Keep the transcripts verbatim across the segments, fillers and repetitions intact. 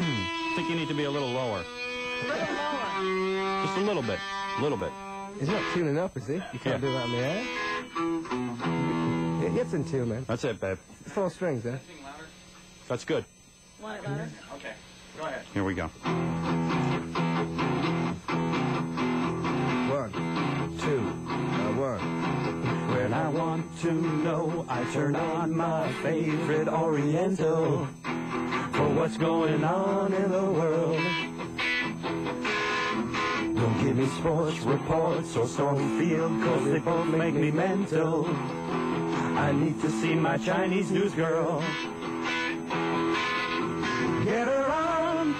I think you need to be a little lower. A little lower? Just a little bit. A little bit. He's not tuning up, is he? You can't yeah. do that on the air. It, it's in tune, man. That's it, babe. It's four strings, eh? That's good. Want it louder? Okay. Go ahead. Here we go. One, two, one. When I want to know, I turn on my favorite Oriental for what's going on in the world. Don't give me sports reports or storm field, cause they both make me mental. I need to see my Chinese news girl. Get her on,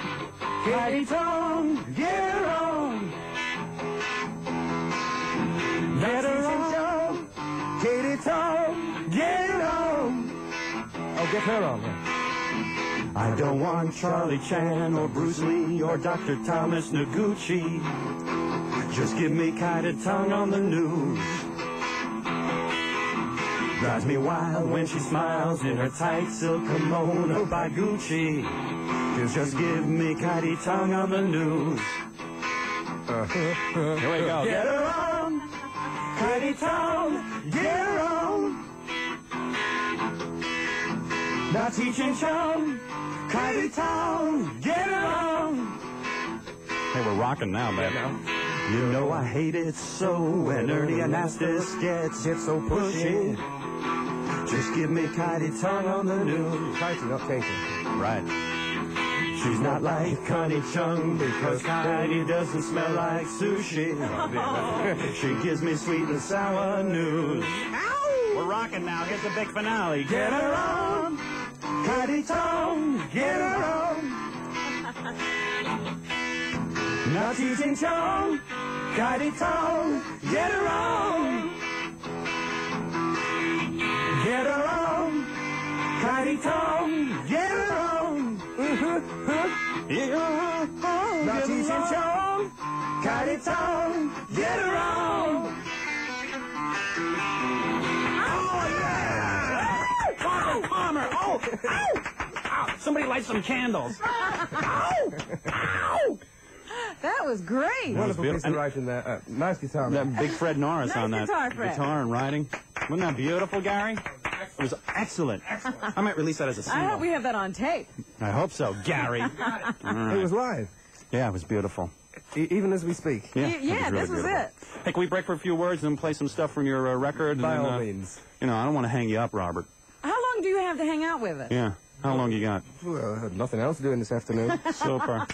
Kaity Tong, get her on. Get her on, Kaity Tong, get her on. Oh, get her on. I don't want Charlie Chan or Bruce Lee or Doctor Thomas Noguchi. Just give me Kaity Tong on the news. Drives me wild when she smiles in her tight silk kimono by Gucci. Just, just give me Kaity Tong on the news. Uh, Here we go. Get her on, Kaity Tong, get her on. Now teaching Chung, Kaity Tong, get her on. Hey, we're rocking now, man. Yeah. You know I hate it so when Ernie Anastas gets it so pushy. Just give me Kaity Tong on the news. Kaity, not Kaity. Right. She's not like Connie Chung because Kaity doesn't smell like sushi. She gives me sweet and sour news. Ow! We're rocking now. Here's the big finale. Get her on, Kaity Tong. Get her on. Now teaching Tong, Kaity Tong, get her on. Get her on, Kaity Tong, get her on. Now teaching Tong, Kaity Tong, get her on. Oh yeah! Bomber, bomber, oh, ow, ow! Somebody light some candles. Ow, ow! That was great. That Wonderful was piece of writing there. Uh, nice guitar. Man. That big Fred Norris nice on that guitar, Fred. guitar and writing. Wasn't that beautiful, Gary? It was excellent. Excellent. I might release that as a single. I hope we have that on tape. I hope so, Gary. It. Right. It was live. Yeah, it was beautiful. E even as we speak. Yeah, e yeah was really this beautiful. was it. Hey, can we break for a few words and play some stuff from your uh, record? By and then, all uh, means. You know, I don't want to hang you up, Robert. How long do you have to hang out with us? Yeah. How long you got? Well, I had nothing else to do in this afternoon. Super.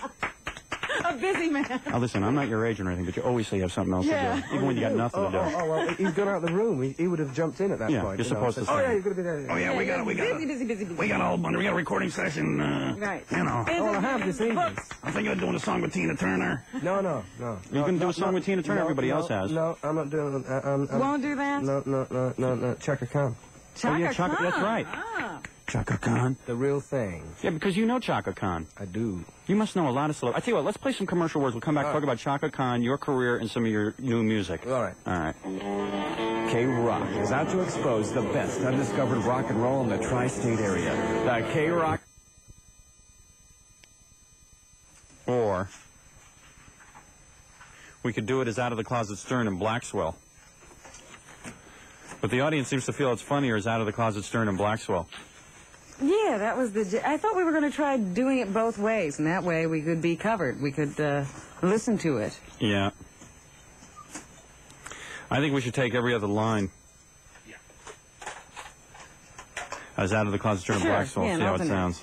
A busy man. Now listen, I'm not your agent or anything, but you always say you have something else yeah. to do, even when you got nothing oh, to do. Oh, oh, well, he's gone out of the room. He, he would have jumped in at that yeah, point. You're you know, supposed to. Say, oh yeah, you're gonna be there. Oh yeah, yeah we got, we got. Busy, busy, busy, busy. We got all. We got a recording session. Uh, right. You know. All I have this evening. I'm thinking of doing a song with Tina Turner. No, no, no. You no, can do a song not, with Tina Turner. No, everybody no, else has. No, I'm not doing. Uh, um, um, Won't do that. No, no, no, no, no. Chaka Khan. Chaka, oh, yeah, Chaka Khan. That's right. Ah. Chaka Khan. The real thing. Yeah, because you know Chaka Khan. I do. You must know a lot of celebrities. I tell you what, let's play some commercial words. We'll come back, All talk right. about Chaka Khan, your career, and some of your new music. All right. All right. K-Rock is out to expose the best undiscovered rock and roll in the tri-state area. The K-Rock... Or... We could do it as Out of the Closet Stern and Blackswell. But the audience seems to feel it's funnier as Out of the Closet Stern and Blackswell. Yeah, that was the... I thought we were going to try doing it both ways, and that way we could be covered. We could uh, listen to it. Yeah. I think we should take every other line. Yeah. As Out of the Closet Stern and sure. Blackswell, yeah, see how it sounds.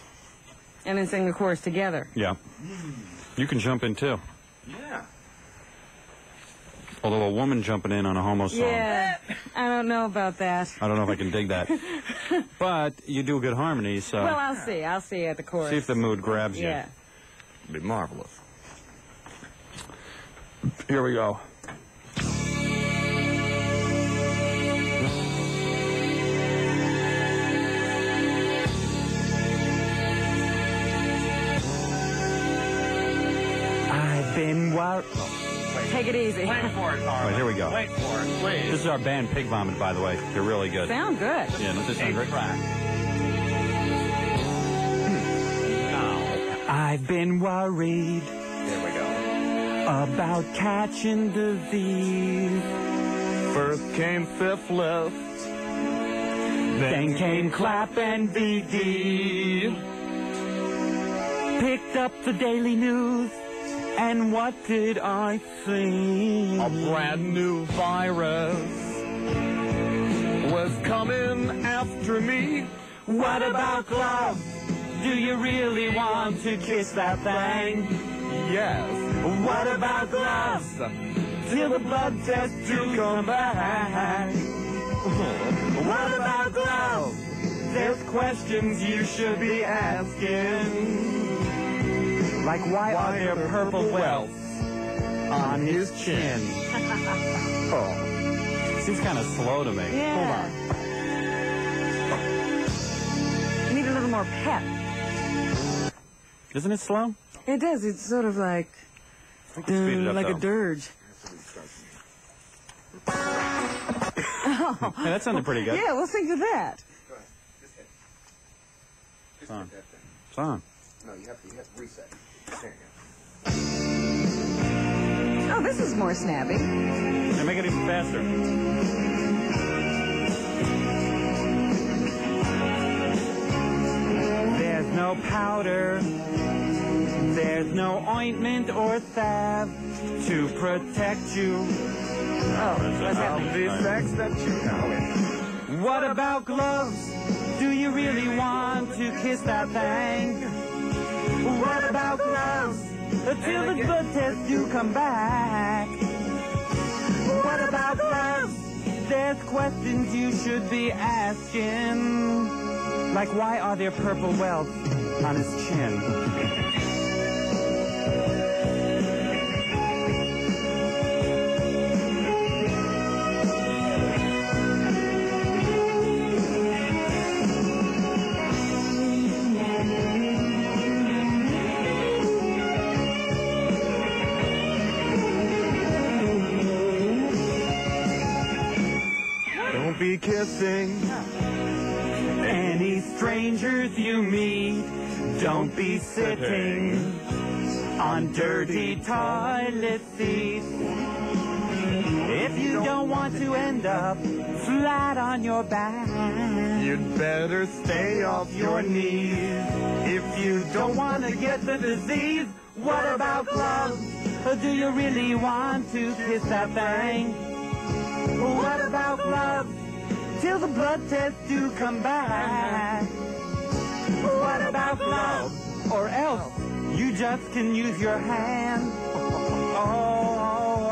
And then sing the chorus together. Yeah. Mm. You can jump in, too. Yeah. Although a woman jumping in on a homo song. Yeah, I don't know about that. I don't know if I can dig that. But you do good harmony, so... Well, I'll see. I'll see at the chorus. See if the mood grabs you. Yeah. It'd be marvelous. Here we go. I've been wild... Take it easy. Wait for it, Carl. Right, here we go. Wait for it, please. This is our band, Pig Vomit, by the way. They're really good. Sound good. Yeah, this is a great track. Now, I I've been worried. There we go. About catching disease. First came fifth lift. Then, then came clap and V D. Picked up the Daily News. And what did I see? A brand new virus was coming after me. What about gloves? Do you really want to kiss that thing? Yes. What about gloves? Till the blood test do come back. What about gloves? There's questions you should be asking. Like why, why are there purple, purple welts on his chin? Oh. Seems kind of slow to me. Yeah. Hold on. A little more pep. Isn't it slow? It does. It's sort of like uh, up, like though. a dirge. Oh. Hey, that sounded pretty good. Yeah, we'll sing to that. Go ahead. Just hit. Just hit that thing. It's on. No, you have to, you have to reset. There you go. Oh, this is more snappy. And make it even faster. There's no powder, there's no ointment or salve to protect you. Oh, what's happening? The sex that you know. What about gloves? Do you really want to kiss that thing? What about gloves? Until the blood test do come back. What about gloves? There's questions you should be asking. Like, why are there purple welts on his chin? Don't be kissing any strangers you meet. Don't be sitting on dirty toilet seats. If you don't want to end up flat on your back, you'd better stay off your knees. If you don't want to get the disease, what about gloves? Or do you really want to kiss that thing? What about gloves? Till the blood tests do come back. What about gloves? Or else you just can use your hand. Oh,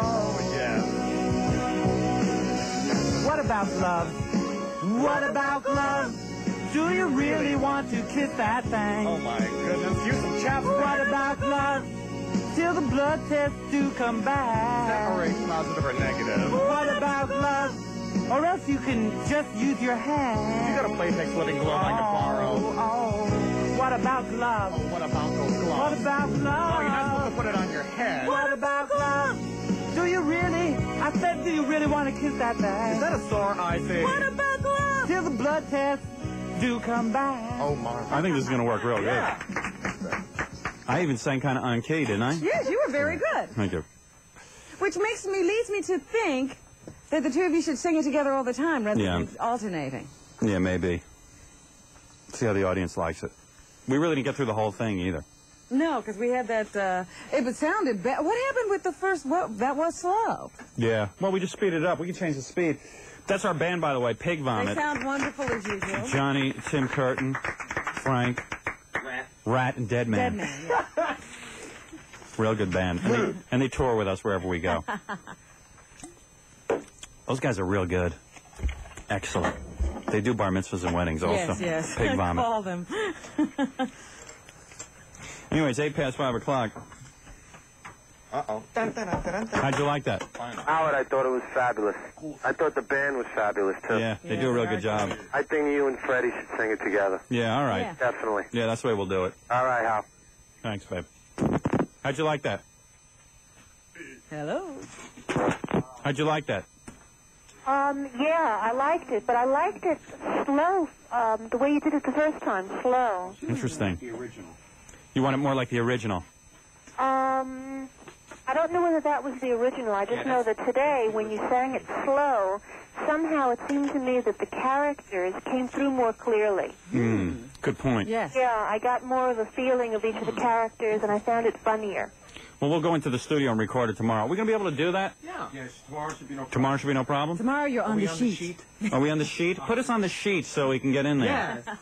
oh, oh, yeah. What about gloves? What about gloves? Do you really want to kiss that thing? Oh my goodness, use some chapstick. What about gloves? Till the blood tests do come back. Is that already positive or negative? What about gloves? Or else you can just use your hand. You got a Playtex living glove I can borrow. Oh, what about gloves? Oh, what about those gloves? What about gloves? No, you're not supposed to put it on your head. What about gloves? Do you really? I said, do you really want to kiss that thing? Is that a sore eye thing? What about gloves? Till the blood tests do come back. Oh, my. I think this is going to work real good. Yeah. I even sang kind of on key, didn't I? Yes, you were very good. Thank you. Which makes me, leads me to think that the two of you should sing it together all the time rather yeah. than alternating. Yeah, maybe. See how the audience likes it. We really didn't get through the whole thing either. No, because we had that, uh, it sounded bad. What happened with the first, well, that was slow. Yeah, well, we just speeded it up. We can change the speed. That's our band, by the way, Pig Vomit. They sound wonderful as usual. Johnny, Tim Curtin, Frank, Rat, Rat and Deadman. Deadman, yeah. Real good band. And they, and they tour with us wherever we go. Those guys are real good. Excellent. They do bar mitzvahs and weddings also. Yes, yes. Pig Vomit. Call them. Anyways, eight past five o'clock. Uh-oh. How'd you like that? Howard, I thought it was fabulous. I thought the band was fabulous, too. Yeah, they yeah, do a real good job. Good. I think you and Freddie should sing it together. Yeah, all right. Yeah. Definitely. Yeah, that's the way we'll do it. All right, Hal. Thanks, babe. How'd you like that? Hello. How'd you like that? Um, yeah, I liked it, but I liked it slow, um, the way you did it the first time, slow. Interesting. The original. You want it more like the original? Um, I don't know whether that was the original. I just yeah, know that today, when you sang it slow, somehow it seemed to me that the characters came through more clearly. Mm. Good point. Yes. Yeah, I got more of a feeling of each of the characters, and I found it funnier. Well, we'll go into the studio and record it tomorrow. Are we going to be able to do that? Yeah. Yes, tomorrow should be no problem. Tomorrow should be no problem? Tomorrow you're on, the, on sheet. the sheet. Are we on the sheet? Put us on the sheet so we can get in there. Yes.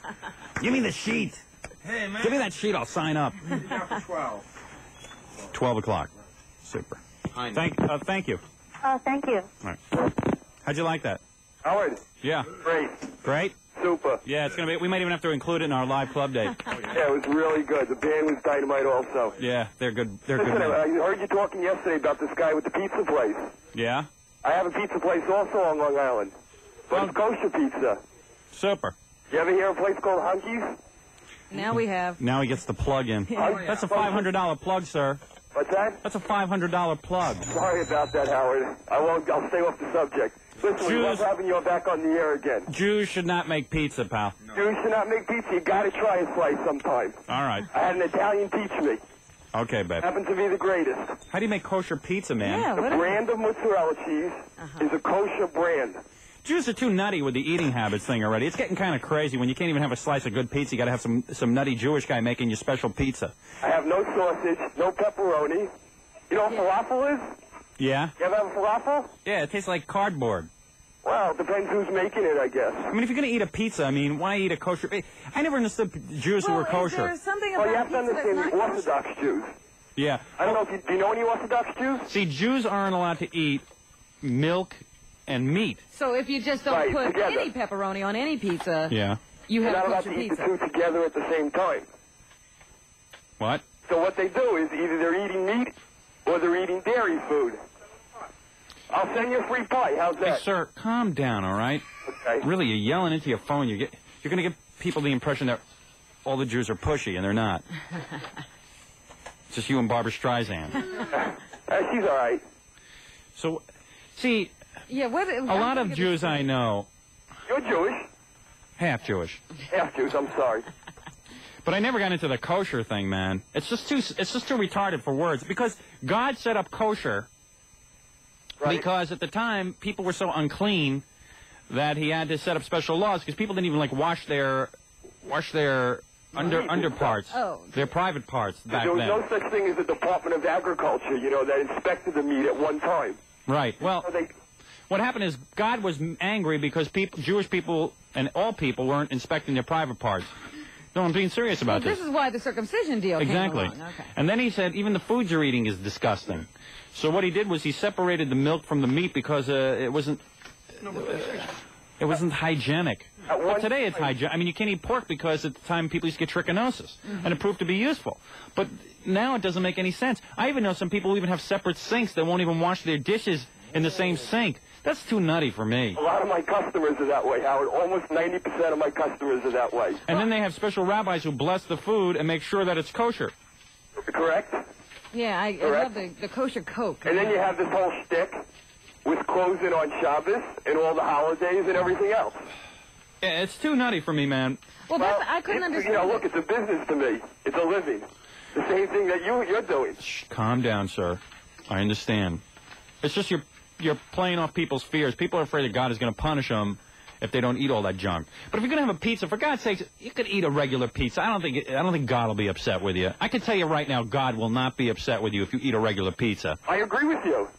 Give me the sheet. Hey, man. Give me that sheet. I'll sign up. twelve. twelve o'clock. Super. Thank, uh, thank you. Oh, uh, thank you. All right. How'd you like that? Howard. Yeah. Great. Great? Super. Yeah, it's going to be, we might even have to include it in our live club date. Oh, yeah. Yeah, it was really good. The band was dynamite also. Yeah, they're good. They're Listen, good. I heard you talking yesterday about this guy with the pizza place. Yeah? I have a pizza place also on Long Island. But um, it's kosher pizza. Super. You ever hear of a place called Hunky's? Now we have. Now he gets the plug in. Yeah. That's a five hundred dollar plug, sir. What's that? That's a five hundred dollar plug. Sorry about that, Howard. I won't, I'll stay off the subject. Listen, we love having you back on the air again. Jews should not make pizza, pal. No. Jews should not make pizza. You gotta try a slice sometime. All right. I had an Italian teach me. Okay, babe. Happens to be the greatest. How do you make kosher pizza, man? Yeah, the brand of mozzarella cheese uh-huh. is a kosher brand. Jews are too nutty with the eating habits thing already. It's getting kind of crazy when you can't even have a slice of good pizza. You got to have some, some nutty Jewish guy making your special pizza. I have no sausage, no pepperoni. You know what yeah. falafel is? Yeah? You ever have a falafel? Yeah, it tastes like cardboard. Well, it depends who's making it, I guess. I mean, if you're going to eat a pizza, I mean, why eat a kosher... I never understood Jews well, who were kosher. Well, is there something about well, you have to understand the Orthodox kosher? Jews. Yeah. I don't well, know if you... Do you know any Orthodox Jews? See, Jews aren't allowed to eat milk... and meat. So if you just don't right, put together. any pepperoni on any pizza, yeah. you have not allowed to eat the two together at the same time. What? So what they do is either they're eating meat or they're eating dairy food. I'll send you a free pie. How's that? Hey, sir, calm down, all right? Okay. Really, you're yelling into your phone. You get, you're going to give people the impression that all the Jews are pushy, and they're not. It's just you and Barbara Streisand. uh, she's all right. So, see... Yeah, what, a lot of Jews I know. You're Jewish. Half Jewish. Half Jews. I'm sorry. But I never got into the kosher thing, man. It's just too. It's just too retarded for words. Because God set up kosher. Right. Because at the time people were so unclean that he had to set up special laws because people didn't even like wash their, wash their under underparts. Oh. Their private parts back then. There was no such thing as the Department of Agriculture, you know, that inspected the meat at one time. Right. Well. So they, what happened is God was angry because people, Jewish people and all people weren't inspecting their private parts. No, I'm being serious about well, this. This is why the circumcision deal exactly. came along. Okay. And then he said, even the food you're eating is disgusting. So what he did was he separated the milk from the meat because uh, it wasn't uh, it wasn't hygienic. But today it's hygienic. I mean, you can't eat pork because at the time people used to get trichinosis. Mm-hmm. And it proved to be useful. But now it doesn't make any sense. I even know some people who even have separate sinks that won't even wash their dishes in the same sink. That's too nutty for me. A lot of my customers are that way, Howard. Almost ninety percent of my customers are that way. And then they have special rabbis who bless the food and make sure that it's kosher. Correct? Yeah, I, Correct. I love the, the kosher Coke. And then you have this whole shtick with closing on Shabbos and all the holidays and everything else. Yeah, it's too nutty for me, man. Well, well that's, I couldn't it, understand. You know, look, it's a business to me. It's a living. The same thing that you, you're doing. Shh, calm down, sir. I understand. It's just your... You're playing off people's fears. People are afraid that God is going to punish them if they don't eat all that junk. But if you're going to have a pizza, for God's sakes, you could eat a regular pizza. I don't think I don't think God will be upset with you. I can tell you right now, God will not be upset with you if you eat a regular pizza. I agree with you.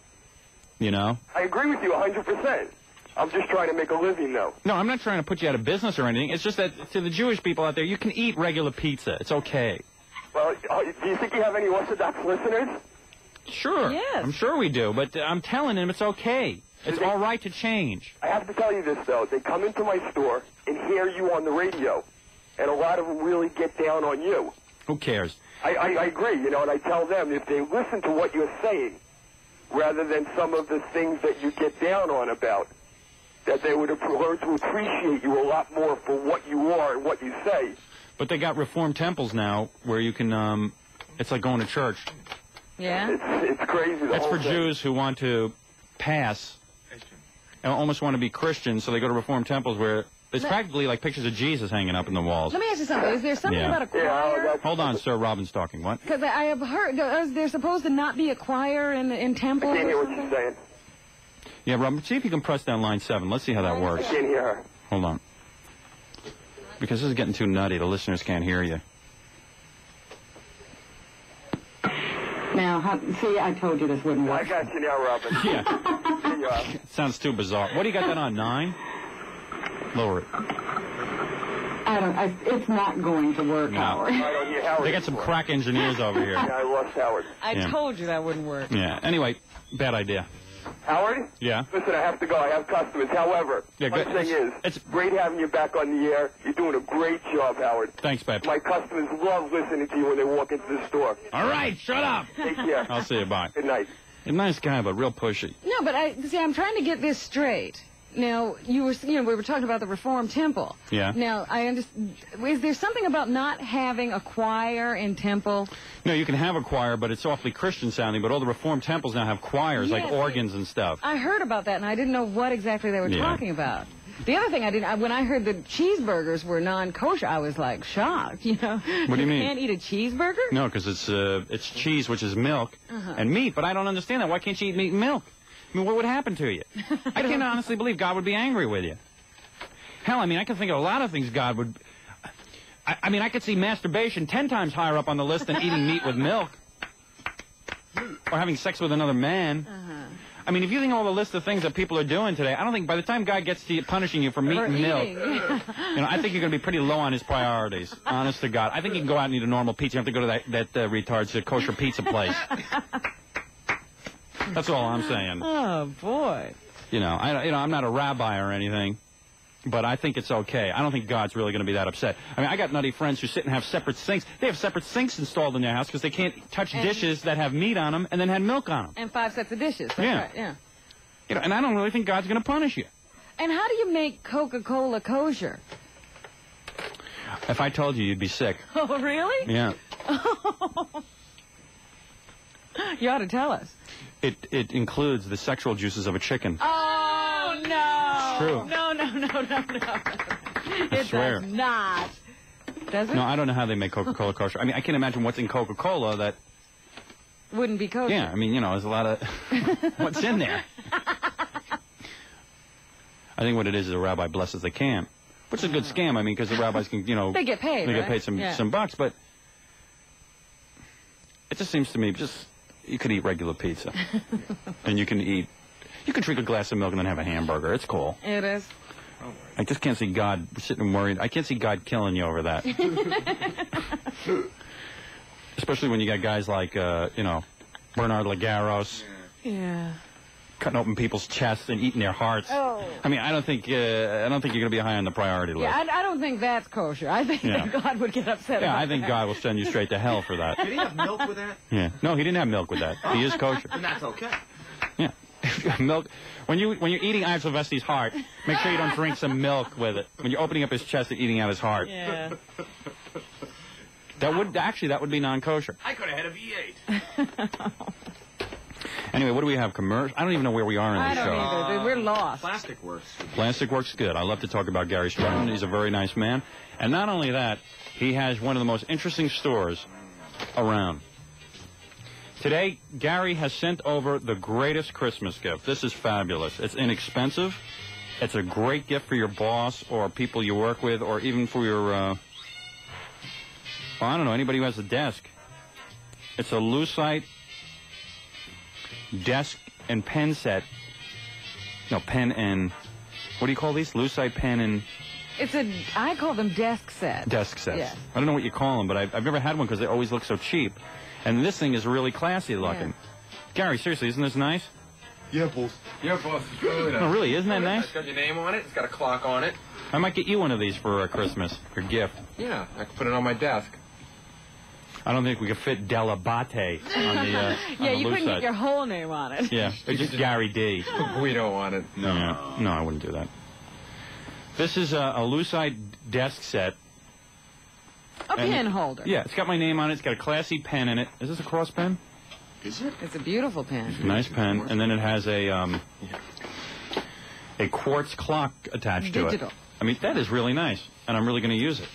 You know? I agree with you one hundred percent. I'm just trying to make a living, though. No, I'm not trying to put you out of business or anything. It's just that to the Jewish people out there, you can eat regular pizza. It's okay. Well, do you think you have any Orthodox listeners? Sure. Yes. I'm sure we do, but I'm telling him it's okay. It's they, all right to change. I have to tell you this, though. They come into my store and hear you on the radio, and a lot of them really get down on you. Who cares? I, I, I agree, you know, and I tell them if they listen to what you're saying rather than some of the things that you get down on about, that they would learn to appreciate you a lot more for what you are and what you say. But they got reformed temples now where you can, um, it's like going to church. Yeah, it's, it's crazy. That's for thing. Jews who want to pass and almost want to be Christians, so they go to Reformed temples where There's but, practically like pictures of Jesus hanging up in the walls. Let me ask you something. Is there something yeah. about a choir? Yeah, Hold on, sir. Robin's talking. What? Because I have heard, is there supposed to not be a choir in in temples? I can't hear what you're saying. Yeah, Robin, see if you can press down line seven. Let's see how that works. I can't hear her. Hold on. Because this is getting too nutty. The listeners can't hear you. Now, see, I told you this wouldn't work. I got you now, Robin. Yeah. It sounds too bizarre. What do you got that on, nine? Lower it. I don't, I, it's not going to work, no. Howard. I don't hear Howard. They got some crack engineers over here. Yeah, I lost Howard. I yeah. told you that wouldn't work. Yeah, anyway, bad idea. Howard? Yeah? Listen, I have to go. I have customers. However, yeah, my thing is, it's great having you back on the air. You're doing a great job, Howard. Thanks, babe. My customers love listening to you when they walk into the store. All right, shut up. Take care. I'll see you. Bye. Good night. You're a nice guy, but real pushy. No, but I see, I'm trying to get this straight. Now, you were, you know, we were talking about the Reformed Temple. Yeah. Now, I understand. Is there something about not having a choir in temple? No, you can have a choir, but it's awfully Christian sounding. But all the Reformed temples now have choirs, yes, like organs and stuff. I heard about that, and I didn't know what exactly they were yeah. talking about. The other thing I didn't, I, when I heard that cheeseburgers were non-kosher, I was like shocked. You know. What do you mean? You can't eat a cheeseburger? No, because it's uh, it's cheese, which is milk, uh-huh. and meat. But I don't understand that. Why can't you eat meat and milk? I mean, what would happen to you? I can honestly believe God would be angry with you. Hell, I mean, I can think of a lot of things God would... I, I mean, I could see masturbation ten times higher up on the list than eating meat with milk. Or having sex with another man. Uh-huh. I mean, if you think of all the list of things that people are doing today, I don't think by the time God gets to punishing you for meat or and eating. milk, you know, I think you're going to be pretty low on his priorities, honest to God. I think you can go out and eat a normal pizza. You don't have to go to that, that uh, retard's uh, kosher pizza place. That's all I'm saying. Oh, boy. You know, I, you know, I'm not a rabbi or anything, but I think it's okay. I don't think God's really going to be that upset. I mean, I got nutty friends who sit and have separate sinks. They have separate sinks installed in their house because they can't touch and dishes that have meat on them and then had milk on them. And five sets of dishes. That's yeah. Right, yeah. You know, and I don't really think God's going to punish you. And how do you make Coca-Cola kosher? If I told you, you'd be sick. Oh, really? Yeah. You ought to tell us. It it includes the sexual juices of a chicken. Oh, no. It's true. No, no, no, no, no. I it swear. does not. Does it? No, I don't know how they make Coca-Cola kosher. I mean, I can't imagine what's in Coca-Cola that... wouldn't be kosher. Yeah, I mean, you know, there's a lot of... what's in there? I think what it is is a rabbi blesses the camp, which is a good scam, I mean, because the rabbis can, you know... They get paid, They right? get paid some, yeah. some bucks, but... It just seems to me just... You could eat regular pizza, and you can eat, you can drink a glass of milk and then have a hamburger. It's cool. It is. I just can't see God sitting worried. I can't see God killing you over that. Especially when you got guys like, uh, you know, Bernard Lagaros. Yeah. Cutting open people's chests and eating their hearts. Oh. I mean, I don't think uh, I don't think you're going to be high on the priority list. Yeah, I, I don't think that's kosher. I think yeah. that God would get upset. Yeah, about I think that. God will send you straight to hell for that. Did he have milk with that? Yeah. No, he didn't have milk with that. He is kosher. And that's okay. Yeah. Milk. When you when you're eating Ives Silvestri's heart, make sure you don't drink some milk with it. When you're opening up his chest and eating out his heart. Yeah. That wow. would actually that would be non-kosher. I could have had a V eight. Anyway, what do we have? Commercial? I don't even know where we are in this show. I don't either. We're lost. Plastic Works. Plastic Works, good. I love to talk about Gary Stroud. He's a very nice man. And not only that, he has one of the most interesting stores around. Today, Gary has sent over the greatest Christmas gift. This is fabulous. It's inexpensive. It's a great gift for your boss or people you work with or even for your, uh, well, I don't know, anybody who has a desk. It's a lucite desk and pen set. No, pen and... What do you call these? Lucite pen and... It's a... I call them desk sets. Desk sets. Yes. I don't know what you call them, but I've, I've never had one because they always look so cheap. And this thing is really classy looking. Yeah. Gary, seriously, isn't this nice? Yeah, boss. Yeah, boss. It's really nice. No, really, isn't that nice? It's got your name on it. It's got a clock on it. I might get you one of these for uh, Christmas, your gift. Yeah, I could put it on my desk. I don't think we could fit Delabate on the uh, Yeah, on you the couldn't get your whole name on it. Yeah, it's just Gary D. We don't want it. No. No, no, I wouldn't do that. This is a, a lucite desk set. A and pen holder. Yeah, it's got my name on it. It's got a classy pen in it. Is this a cross pen? Is it? It's a beautiful pen. It's a nice pen. And then it has a um, a quartz clock attached Digital. to it. Digital. I mean, that is really nice, and I'm really going to use it.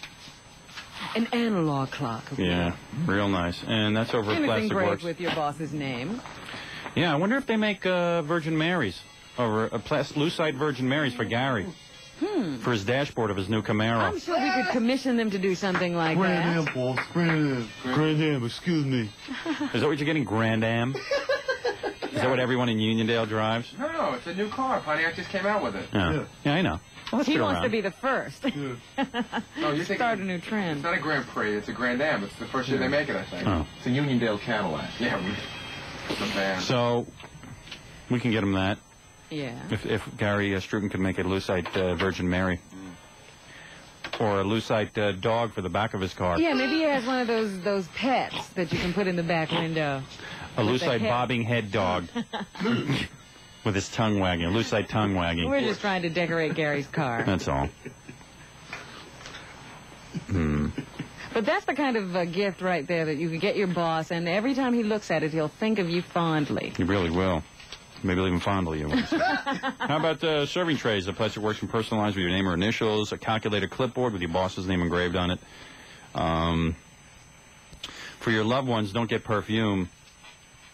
An analog clock. Okay. Yeah, real nice. And that's over at Plastic Works. Anything great with your boss's name. Yeah, I wonder if they make uh, Virgin Marys, or a Lucite Virgin Marys for Gary. Hmm. For his dashboard of his new Camaro. I'm sure we could commission them to do something like Grand that. Grand Am, boss. Grand Am. Grand Am, excuse me. Is that what you're getting, Grand Am? Yeah. Is that what everyone in Uniondale drives? No, no, it's a new car, honey. I just came out with it. Yeah, yeah. yeah I know. Well, he wants around. to be the first. Yeah. No, you start a new trend. It's not a Grand Prix, it's a Grand Am. It's the first year yeah. they make it, I think. Oh. It's a Uniondale Cadillac. Yeah, we, it's a van. So, we can get him that. Yeah. If, if Gary uh, Struten could make a Lucite uh, Virgin Mary. Mm. Or a Lucite uh, dog for the back of his car. Yeah, maybe he has one of those those pets that you can put in the back window. A Lucite head. bobbing head dog. With his tongue wagging, a Lucite tongue wagging. We're just trying to decorate Gary's car. That's all. Hmm. But that's the kind of uh, gift right there that you can get your boss, and every time he looks at it, he'll think of you fondly. He really will. Maybe they'll even fondle you. How about uh, serving trays? The Plastic Works can personalize with your name or initials, a calculator clipboard with your boss's name engraved on it. Um, for your loved ones, don't get perfume.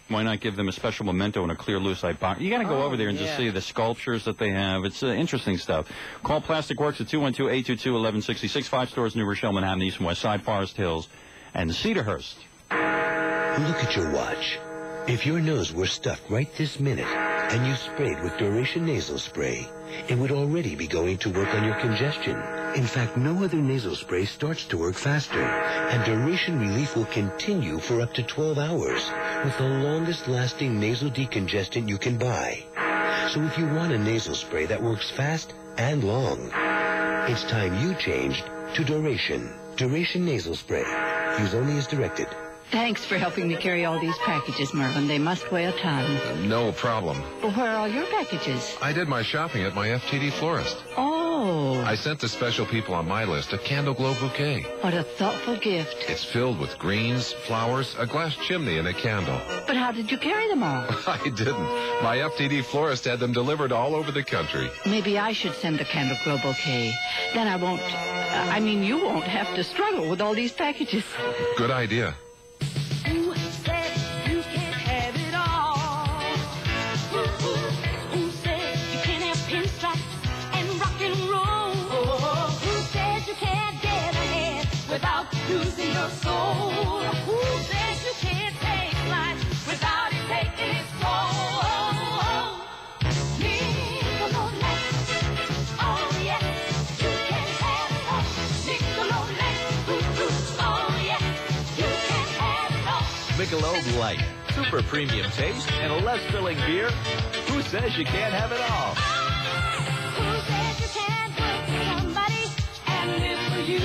Why not give them a special memento in a clear Lucite box? You got to go oh, over there and yeah. just see the sculptures that they have. It's uh, interesting stuff. Call Plastic Works at two one two, eight two two, one one six six. Five stores, New Rochelle, Manhattan, East and West Side, Forest Hills, and Cedarhurst. Look at your watch. If your nose were stuffed right this minute and you sprayed with Duration nasal spray, it would already be going to work on your congestion. In fact, no other nasal spray starts to work faster, and Duration relief will continue for up to twelve hours with the longest-lasting nasal decongestant you can buy. So if you want a nasal spray that works fast and long, it's time you changed to Duration. Duration nasal spray. Use only as directed. Thanks for helping me carry all these packages, Mervyn. They must weigh a ton. Uh, no problem. Well, where are all your packages? I did my shopping at my F T D florist. Oh. I sent the special people on my list a candle glow bouquet. What a thoughtful gift. It's filled with greens, flowers, a glass chimney, and a candle. But how did you carry them all? I didn't. My F T D florist had them delivered all over the country. Maybe I should send a candle glow bouquet. Then I won't... Uh, I mean, you won't have to struggle with all these packages. Good idea. Losing your soul. Who says you can't take life without it taking its toll? Michelob, oh yes, you can have it all. Michelob, oh yes, you can have it all. Michelob Light, super premium taste and a less filling beer. Who says you can't have it all? Who says you can't work for somebody and live for you?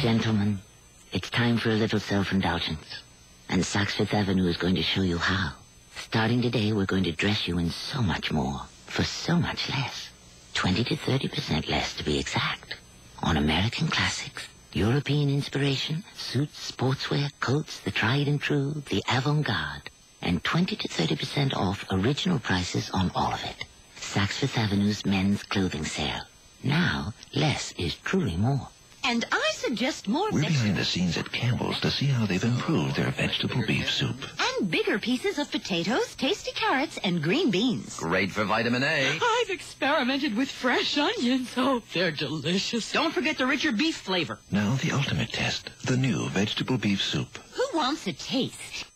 Gentlemen, it's time for a little self-indulgence. And Saks Fifth Avenue is going to show you how. Starting today, we're going to dress you in so much more for so much less. twenty to thirty percent less, to be exact. On American classics, European inspiration, suits, sportswear, coats, the tried and true, the avant-garde. And twenty to thirty percent off original prices on all of it. Saks Fifth Avenue's men's clothing sale. Now, less is truly more. And I suggest more vegetables. We're behind the scenes at Campbell's to see how they've improved their vegetable beef soup. And bigger pieces of potatoes, tasty carrots, and green beans. Great for vitamin A. I've experimented with fresh onions. Oh, they're delicious. Don't forget the richer beef flavor. Now the ultimate test, the new vegetable beef soup. Who wants a taste?